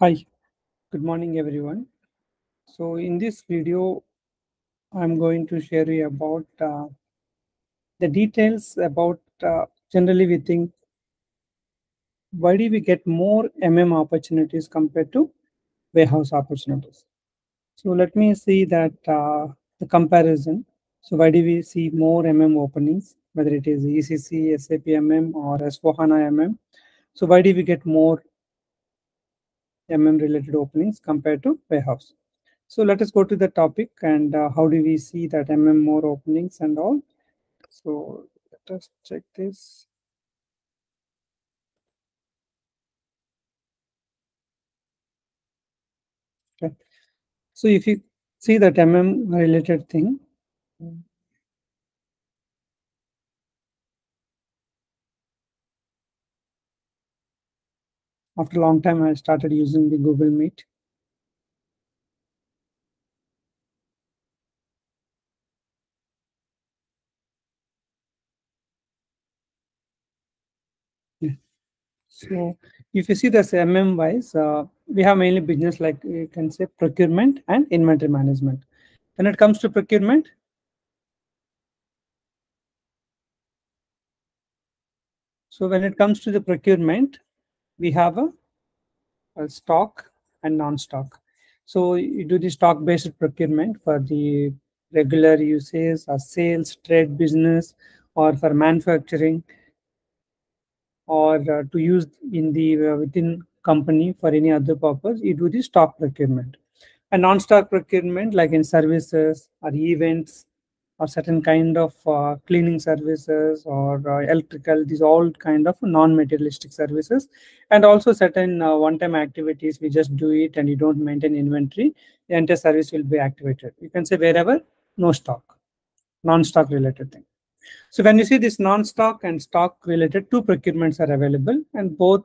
Hi, good morning everyone. So in this video, I'm going to share you about the details about generally we think why do we get more MM opportunities compared to warehouse opportunities. So let me see that the comparison. So why do we see more MM openings, whether it is ECC, SAP MM or S/4HANA MM. So why do we get more MM related openings compared to warehouse? So let us go to the topic and how do we see that MM more openings and all. So let us check this. Okay. So if you see that MM related thing, after a long time, I started using the Google Meet. Yeah. So if you see this MM wise, we have mainly business, like you can say procurement and inventory management. When it comes to procurement, we have a stock and non-stock. So you do the stock-based procurement for the regular uses or sales, trade business, or for manufacturing, or to use in the within company for any other purpose. You do the stock procurement. And non-stock procurement, like in services or events or certain kind of cleaning services or electrical, these all kind of non-materialistic services, and also certain one-time activities. We just do it and you don't maintain inventory. The entire service will be activated. You can say wherever no stock, non-stock related thing. So when you see this non-stock and stock related, two procurements are available, and both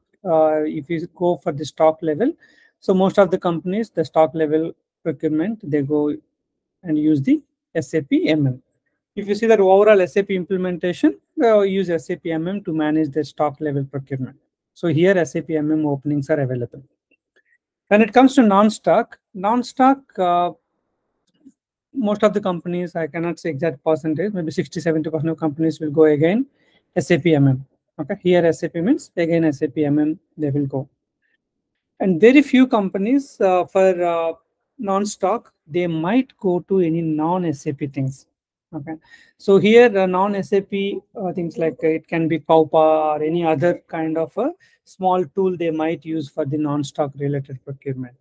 if you go for the stock level, so most of the companies, the stock level procurement, they go and use the SAP MM. If you see that overall SAP implementation, they use SAP MM to manage their stock level procurement. So here SAP MM openings are available. When it comes to non-stock, most of the companies, I cannot say exact percentage, maybe 60–70% of companies will go again SAP MM. Okay, here SAP means again SAP MM they will go. And very few companies for non-stock, they might go to any non-SAP things. Okay, so here the non-SAP things, like it can be COPA or any other kind of a small tool they might use for the non-stock related procurement.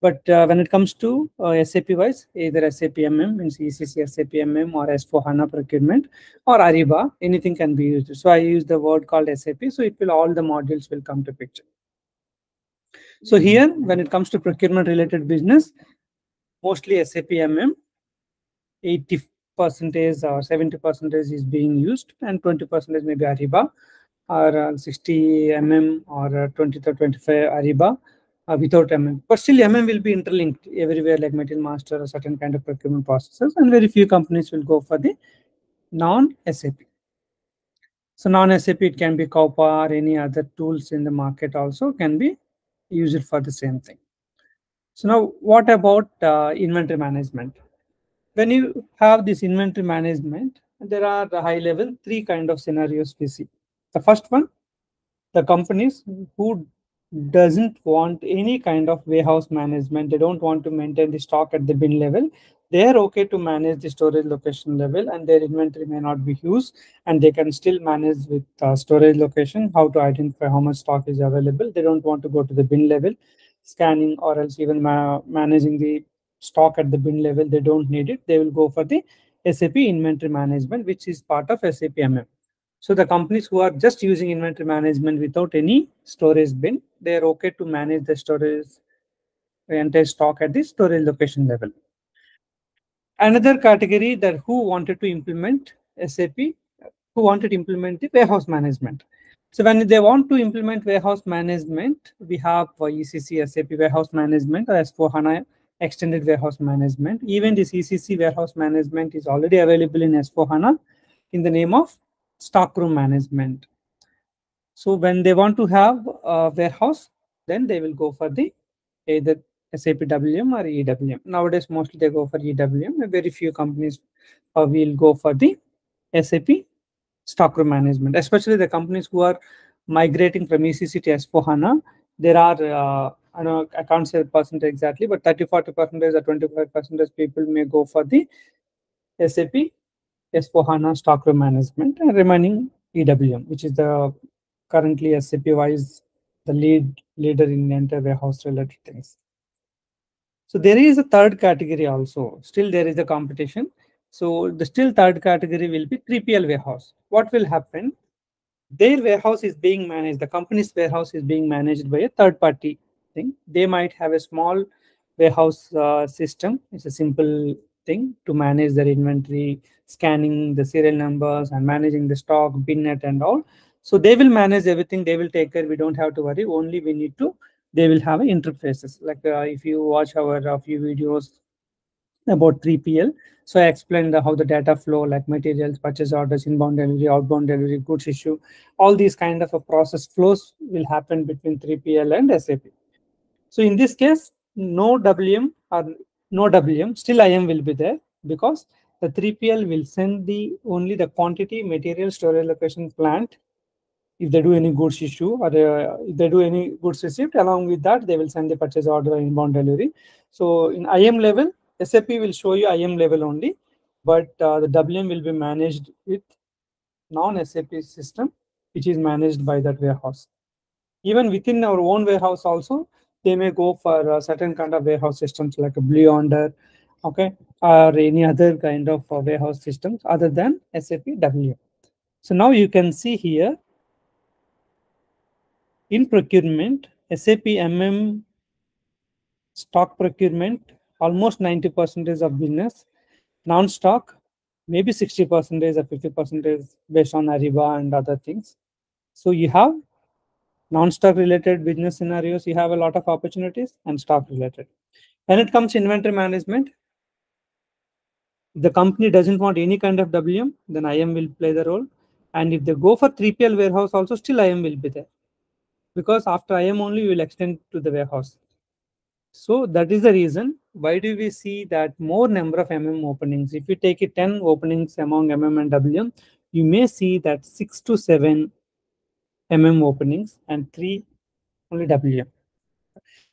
But when it comes to SAP wise, either SAP MM means ECC, SAP MM or S4HANA procurement or Ariba, anything can be used. So I use the word called SAP, so it will, all the modules will come to picture. So here, when it comes to procurement related business, mostly SAP MM, 80% or 70% is being used, and 20% maybe Ariba, or 60 MM or 20 or 25 Ariba without MM. But still MM will be interlinked everywhere, like material master or certain kind of procurement processes, and very few companies will go for the non-SAP. So non-SAP, it can be COPA or any other tools in the market also can be used for the same thing. So now what about inventory management? When you have this inventory management, there are the high level three kind of scenarios we see. The first one, the companies who doesn't want any kind of warehouse management, they don't want to maintain the stock at the bin level. They are okay to manage the storage location level, and their inventory may not be used, and they can still manage with storage location, how to identify how much stock is available. They don't want to go to the bin level, scanning or else even managing the stock at the bin level. They don't need it. They will go for the SAP inventory management, which is part of SAP MM. So the companies who are just using inventory management without any storage bin, they are okay to manage the storage, the entire stock at the storage location level. Another category that who wanted to implement SAP, who wanted to implement the warehouse management. So when they want to implement warehouse management, we have ECC, SAP warehouse management, or S4HANA extended warehouse management. Even this ECC warehouse management is already available in S4HANA in the name of stockroom management. So when they want to have a warehouse, then they will go for the either SAP WM or EWM. Nowadays, mostly they go for EWM. Very few companies will go for the SAP stockroom management, especially the companies who are migrating from ECC to S/4HANA. There are, I can't say the percentage exactly, but 30–40% or 25% people may go for the SAP S/4HANA stockroom management and remaining EWM, which is the currently SAP-wise the leader in entire warehouse related things. So there is a third category also. Still there is a competition. So the still third category will be 3PL warehouse. What will happen? Their warehouse is being managed. The company's warehouse is being managed by a third party thing. They might have a small warehouse system. It's a simple thing to manage their inventory, scanning the serial numbers and managing the stock, binnet and all. So they will manage everything. They will take care. We don't have to worry. Only we need to. They will have interfaces. Like if you watch our few videos about 3PL, so I explained how the data flow, like materials, purchase orders, inbound delivery, outbound delivery, goods issue, all these kind of a process flows will happen between 3PL and SAP. So in this case, no WM or no WM, still IM will be there because the 3PL will send the only the quantity, material, storage location, plant. If they do any goods issue or if they do any goods received, along with that, they will send the purchase order inbound delivery. So in IM level, SAP will show you IM level only, but the WM will be managed with non-SAP system, which is managed by that warehouse. Even within our own warehouse also, they may go for certain kind of warehouse systems like a Blue Yonder, okay, or any other kind of warehouse systems other than SAP WM. So now you can see here, in procurement, SAP MM stock procurement, almost 90% of business, non-stock, maybe 60% or 50% based on Ariba and other things. So you have non-stock related business scenarios, you have a lot of opportunities and stock related. When it comes to inventory management, if the company doesn't want any kind of WM, then IM will play the role. And if they go for 3PL warehouse also, still IM will be there. Because after IM only, you will extend to the warehouse. So that is the reason why do we see that more number of MM openings. If you take it 10 openings among MM and WM, you may see that 6 to 7 MM openings and 3 only WM.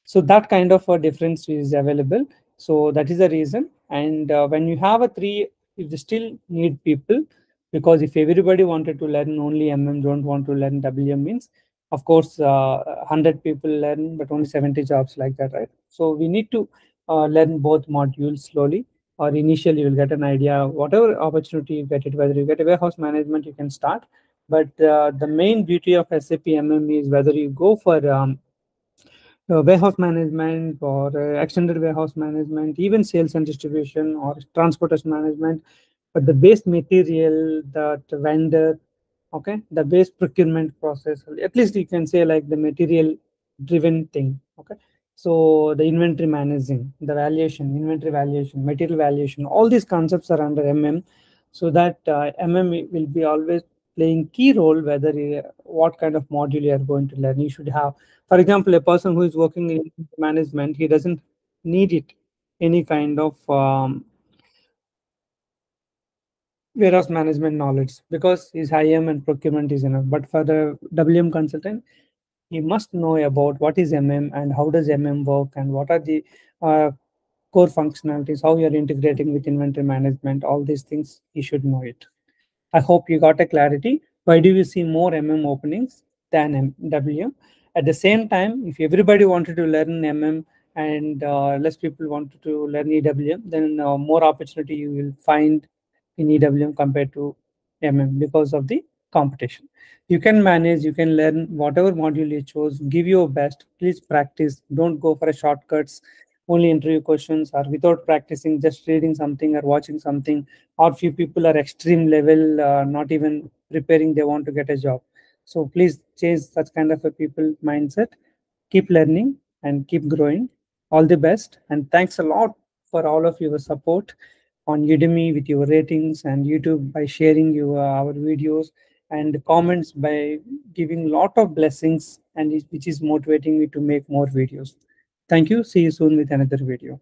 So that kind of a difference is available. So that is the reason. And when you have a 3, if you still need people, because if everybody wanted to learn only MM, don't want to learn WM means, of course, 100 people learn, but only 70 jobs like that, right? So we need to learn both modules slowly, or initially you'll get an idea, whatever opportunity you get it, whether you get a warehouse management, you can start. But the main beauty of SAP MM is whether you go for warehouse management or extended warehouse management, even sales and distribution or transportation management, but the base material, that vendor, okay, the base procurement process, at least you can say like the material driven thing, okay. So the inventory managing, the valuation, inventory valuation, material valuation, all these concepts are under MM. So that MM will be always playing key role whether what kind of module you are going to learn. You should have, for example, a person who is working in management, he doesn't need it any kind of warehouse management knowledge because his IM and procurement is enough. But for the WM consultant, he must know about what is MM and how does MM work and what are the core functionalities, how you are integrating with inventory management, all these things, he should know it. I hope you got a clarity. Why do we see more MM openings than WM? At the same time, if everybody wanted to learn MM and less people wanted to learn EWM, then more opportunity you will find in EWM compared to MM because of the competition. You can manage, you can learn whatever module you chose, give your best, please practice, don't go for a shortcuts, only interview questions or without practicing, just reading something or watching something, or few people are extreme level, not even preparing, they want to get a job. So please change such kind of a people mindset, keep learning and keep growing. All the best and thanks a lot for all of your support on Udemy with your ratings and YouTube by sharing your our videos and comments by giving lot of blessings, and which is motivating me to make more videos. Thank you. See you soon with another video.